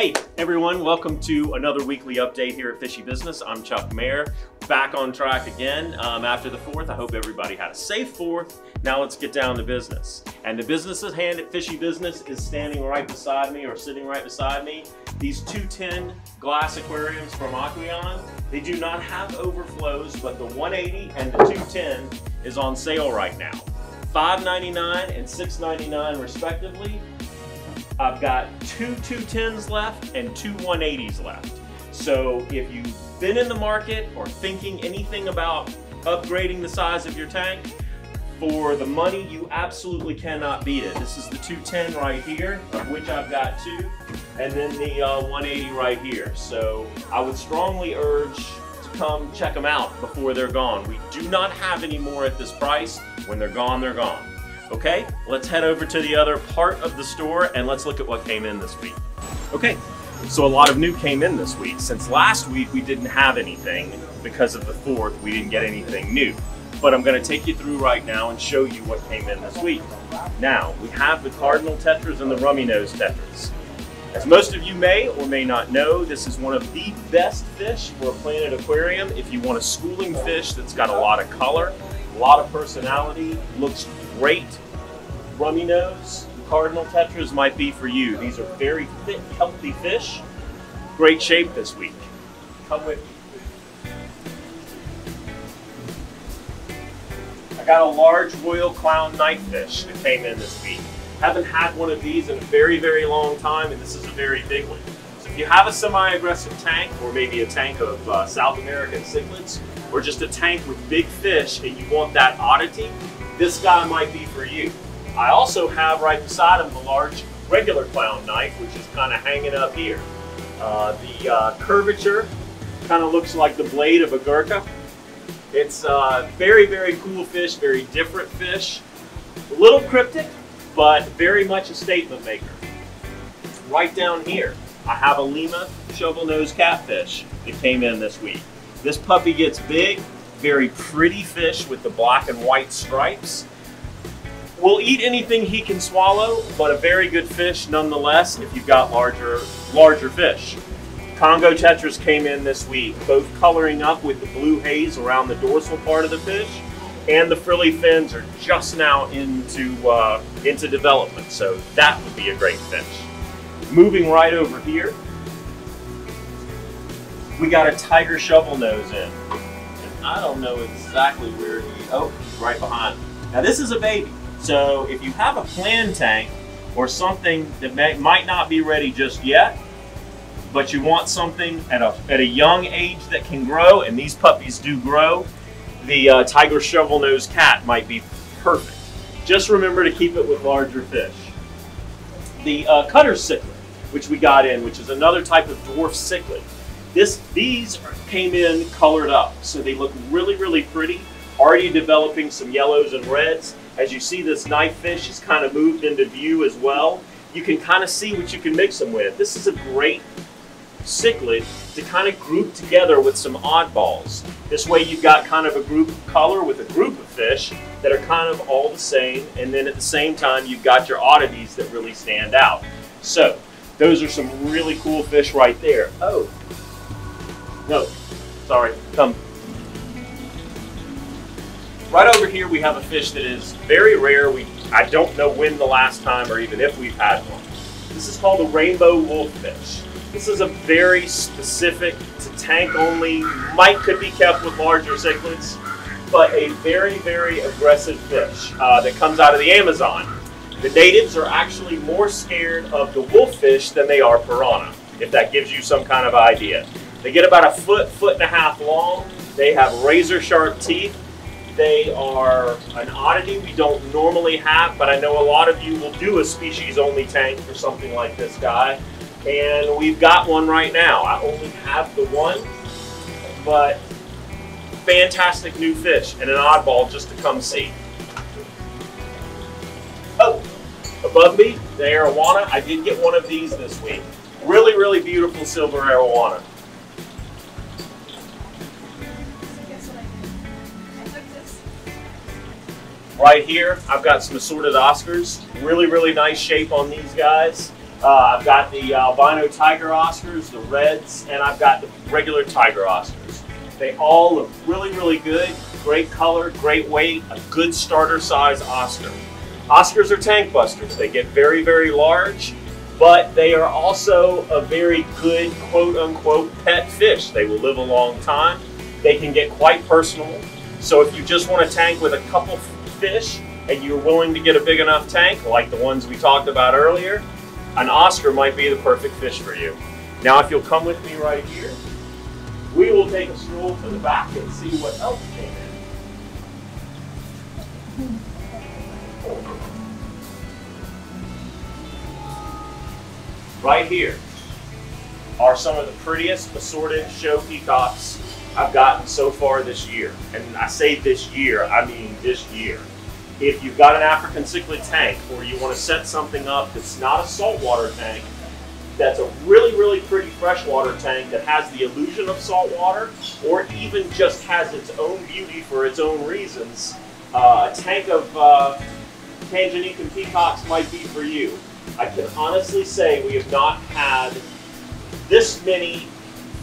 Hey everyone, welcome to another weekly update here at Fishy Business. I'm Chuck Mayer, back on track again after the 4th. I hope everybody had a safe 4th. Now let's get down to business. And the business at hand at Fishy Business is standing right beside me, or sitting right beside me. These 210 glass aquariums from Aquion, they do not have overflows, but the 180 and the 210 is on sale right now. $5.99 and $6.99 respectively. I've got two 210s left and two 180s left. So if you've been in the market or thinking anything about upgrading the size of your tank, for the money, you absolutely cannot beat it. This is the 210 right here, of which I've got two, and then the 180 right here. So I would strongly urge to come check them out before they're gone. We do not have any more at this price. When they're gone, they're gone. Okay, let's head over to the other part of the store and let's look at what came in this week. Okay, so a lot of new came in this week. Since last week we didn't have anything because of the 4th, we didn't get anything new. But I'm gonna take you through right now and show you what came in this week. Now, we have the Cardinal Tetras and the Rummy Nose Tetras. As most of you may or may not know, this is one of the best fish for a planet aquarium. If you want a schooling fish that's got a lot of color, a lot of personality, looks great, Rummy Nose, Cardinal Tetras might be for you. These are very thick, healthy fish. Great shape this week. Come with me. I got a large royal clown knifefish that came in this week. Haven't had one of these in a very, very long time, and this is a very big one. So if you have a semi-aggressive tank, or maybe a tank of South American cichlids, or just a tank with big fish and you want that oddity, this guy might be for you. I also have right beside him the large regular clown knife, which is kind of hanging up here. The curvature kind of looks like the blade of a Gurkha. It's a very, very cool fish, very different fish. A little cryptic, but very much a statement maker. Right down here, I have a Lima shovel-nosed catfish that came in this week. This puppy gets big. Very pretty fish with the black and white stripes. Will eat anything he can swallow, but a very good fish nonetheless if you've got larger fish. Congo tetras came in this week, both coloring up with the blue haze around the dorsal part of the fish, and the frilly fins are just now into development, so that would be a great fish. Moving right over here, we got a tiger shovel nose in. I don't know exactly where he's right behind me. Now this is a baby, so if you have a planned tank or something that might not be ready just yet, but you want something at a young age that can grow, and these puppies do grow, the tiger shovel-nosed cat might be perfect. Just remember to keep it with larger fish. The Cutter Cichlid, which we got in, which is another type of dwarf cichlid. These came in colored up, so they look really, really pretty, already developing some yellows and reds. As you see, this knife fish has kind of moved into view as well. You can kind of see what you can mix them with. This is a great cichlid to kind of group together with some oddballs. This way you've got kind of a group of color with a group of fish that are kind of all the same, and then at the same time you've got your oddities that really stand out. So, those are some really cool fish right there. Oh. No, sorry, come. Right over here we have a fish that is very rare. I don't know when the last time or even if we've had one. This is called a rainbow wolf fish. This is a very specific to tank only, could be kept with larger cichlids, but a very, very aggressive fish that comes out of the Amazon. The natives are actually more scared of the wolf fish than they are piranha, if that gives you some kind of idea. They get about a foot, foot and a half long. They have razor sharp teeth. They are an oddity we don't normally have, but I know a lot of you will do a species only tank for something like this guy. And we've got one right now. I only have the one, but fantastic new fish and an oddball just to come see. Oh, above me, the arowana. I did get one of these this week. Really, really beautiful silver arowana. Right here, I've got some assorted Oscars. Really, really nice shape on these guys. I've got the albino tiger Oscars, the reds, and I've got the regular tiger Oscars. They all look really, really good. Great color, great weight, a good starter size Oscar. Oscars are tank busters. They get very, very large, but they are also a very good quote unquote pet fish. They will live a long time. They can get quite personal. So if you just want to tank with a couple fish and you're willing to get a big enough tank, like the ones we talked about earlier, an Oscar might be the perfect fish for you. Now if you'll come with me right here, we will take a stroll to the back and see what else came in. Right here are some of the prettiest assorted show peacocks I've gotten so far this year. And I say this year, I mean this year. If you've got an African cichlid tank or you want to set something up that's not a saltwater tank, that's a really, really pretty freshwater tank that has the illusion of saltwater or even just has its own beauty for its own reasons, a tank of Tanganyikan peacocks might be for you. I can honestly say we have not had this many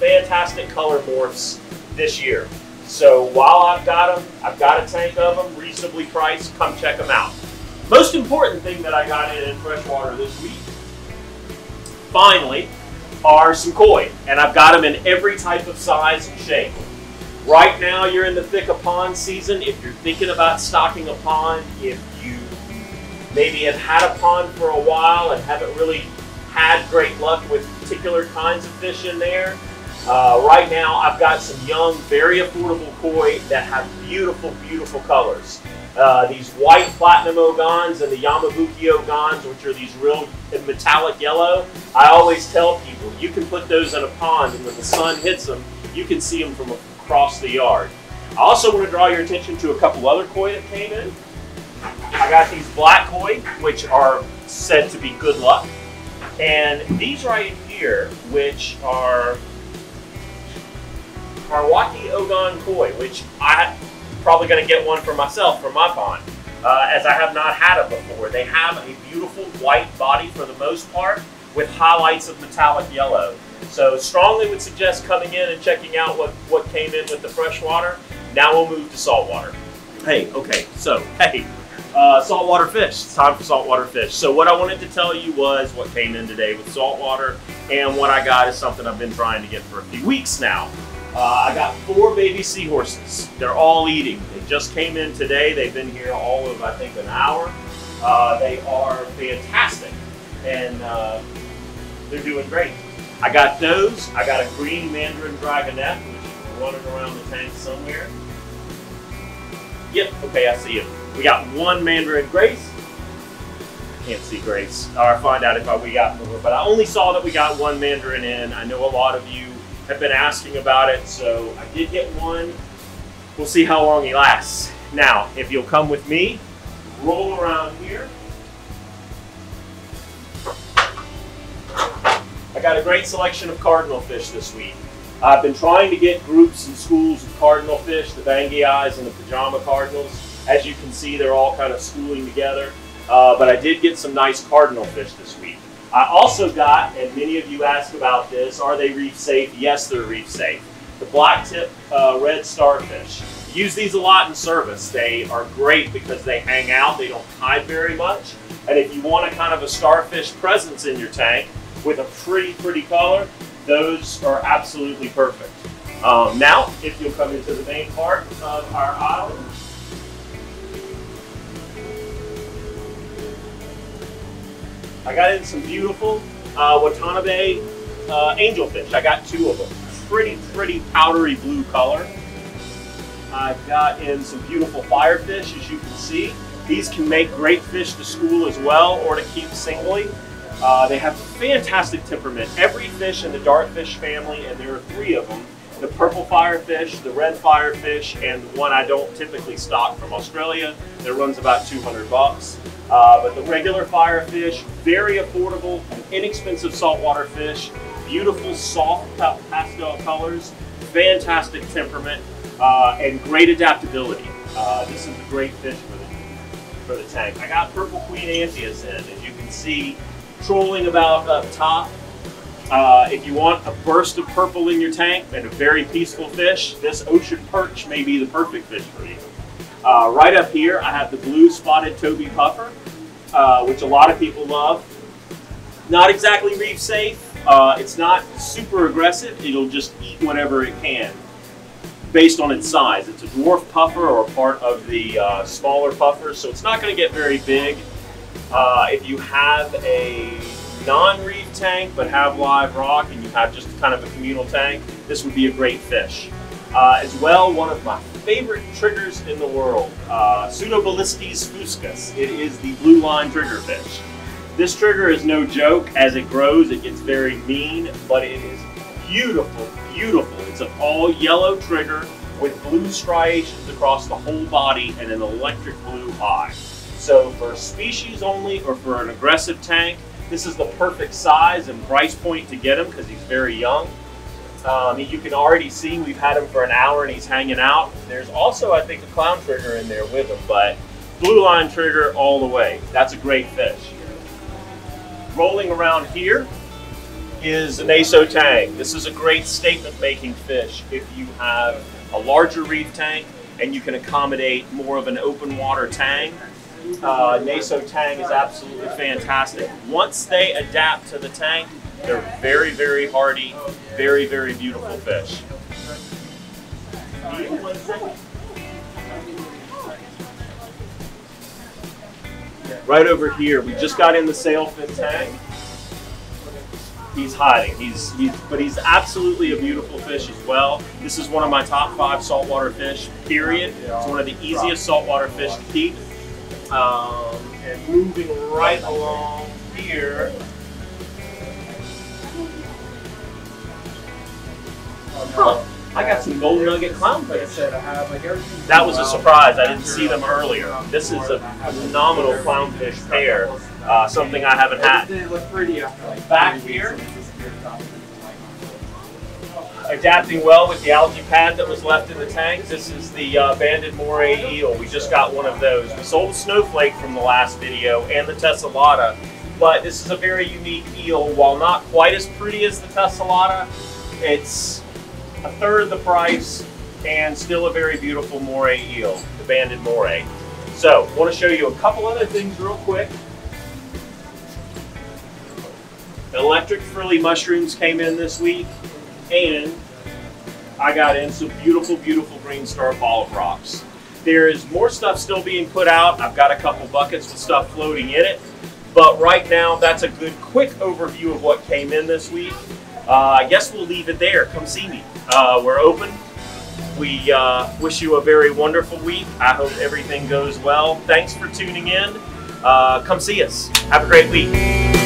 fantastic color morphs this year. So while I've got them, I've got a tank of them, reasonably priced, come check them out. Most important thing that I got in freshwater this week, finally, are some koi. And I've got them in every type of size and shape. Right now you're in the thick of pond season. If you're thinking about stocking a pond, if you maybe have had a pond for a while and haven't really had great luck with particular kinds of fish in there, right now I've got some young, very affordable koi that have beautiful, beautiful colors. These white platinum ogons and the Yamabuki ogons, which are these real metallic yellow, I always tell people, you can put those in a pond and when the sun hits them, you can see them from across the yard. I also want to draw your attention to a couple other koi that came in. I got these black koi, which are said to be good luck. And these right here, which are Marwaki Ogon Koi, which I'm probably going to get one for myself from my pond, as I have not had them before. They have a beautiful white body for the most part with highlights of metallic yellow. So strongly would suggest coming in and checking out what came in with the freshwater. Now we'll move to saltwater. Hey, okay, so hey, saltwater fish. It's time for saltwater fish. So what I wanted to tell you was what came in today with saltwater, and what I got is something I've been trying to get for a few weeks now. I got 4 baby seahorses. They're all eating. They just came in today. They've been here all of, I think, an hour. They are fantastic, and they're doing great. I got those. I got a green mandarin dragonette, which is running around the tank somewhere. Yep, okay, I see it. We got one mandarin grace. Can't see grace. I'll find out if we got more, but I only saw that we got one mandarin in. I know a lot of you have been asking about it, so I did get one. We'll see how long he lasts. Now, if you'll come with me, roll around here. I got a great selection of cardinal fish this week. I've been trying to get groups and schools of cardinal fish, the Bangi's and the pajama cardinals. As you can see, they're all kind of schooling together, but I did get some nice cardinal fish this week. I also got, and many of you ask about this, are they reef safe? Yes, they're reef safe. The black tip red starfish. You use these a lot in service. They are great because they hang out, they don't hide very much. And if you want a kind of a starfish presence in your tank with a pretty, pretty color, those are absolutely perfect. Now, if you'll come into the main part of our island, I got in some beautiful Watanabe angelfish. I got 2 of them. Pretty, pretty powdery blue color. I got in some beautiful firefish, as you can see. These can make great fish to school as well, or to keep singly. They have fantastic temperament. Every fish in the dartfish family, and there are 3 of them, the purple firefish, the red firefish, and the one I don't typically stock from Australia that runs about 200 bucks. But the regular firefish, very affordable, inexpensive saltwater fish, beautiful soft pastel colors, fantastic temperament, and great adaptability. This is a great fish for the tank. I got purple queen anthias in, as you can see. trolling about up top. If you want a burst of purple in your tank and a very peaceful fish, this ocean perch may be the perfect fish for you. Right up here, I have the blue spotted toby puffer, which a lot of people love. Not exactly reef safe. It's not super aggressive. It'll just eat whatever it can based on its size. It's a dwarf puffer or part of the smaller puffers, so it's not going to get very big. If you have a non-reef tank but have live rock and you have just kind of a communal tank, this would be a great fish. As well, one of my favorite triggers in the world, Pseudobalistes fuscus. It is the blue line trigger fish. This trigger is no joke. As it grows, it gets very mean, but it is beautiful, beautiful. It's an all yellow trigger with blue striations across the whole body and an electric blue eye. So for species only or for an aggressive tank, this is the perfect size and price point to get him because he's very young. You can already see we've had him for an hour and he's hanging out. There's also, I think, a clown trigger in there with him, but blue line trigger all the way. That's a great fish. Rolling around here is a naso tang. This is a great statement-making fish if you have a larger reef tank and you can accommodate more of an open water tang. Naso tang is absolutely fantastic. Once they adapt to the tank, they're very, very hardy, very, very beautiful fish. Right over here, we just got in the sailfin tang. He's hiding, but he's absolutely a beautiful fish as well. This is one of my top 5 saltwater fish, period. It's one of the easiest saltwater fish to keep. And moving right along here, I got some gold nugget clownfish. That was a surprise. I didn't see them earlier. This is a phenomenal clownfish pair, something I haven't had. Back here, adapting well with the algae pad that was left in the tank. This is the banded moray eel. We just got one of those. We sold a snowflake from the last video and the Tessalata, but this is a very unique eel. While not quite as pretty as the Tessalata, it's a third the price and still a very beautiful moray eel, the banded moray. So, I want to show you a couple other things real quick. The electric frilly mushrooms came in this week, and I got in some beautiful, beautiful green star polyp rocks. There is more stuff still being put out. I've got a couple buckets with stuff floating in it, but right now that's a good quick overview of what came in this week. I guess we'll leave it there. Come see me. We're open. We wish you a very wonderful week. I hope everything goes well. Thanks for tuning in. Come see us. Have a great week.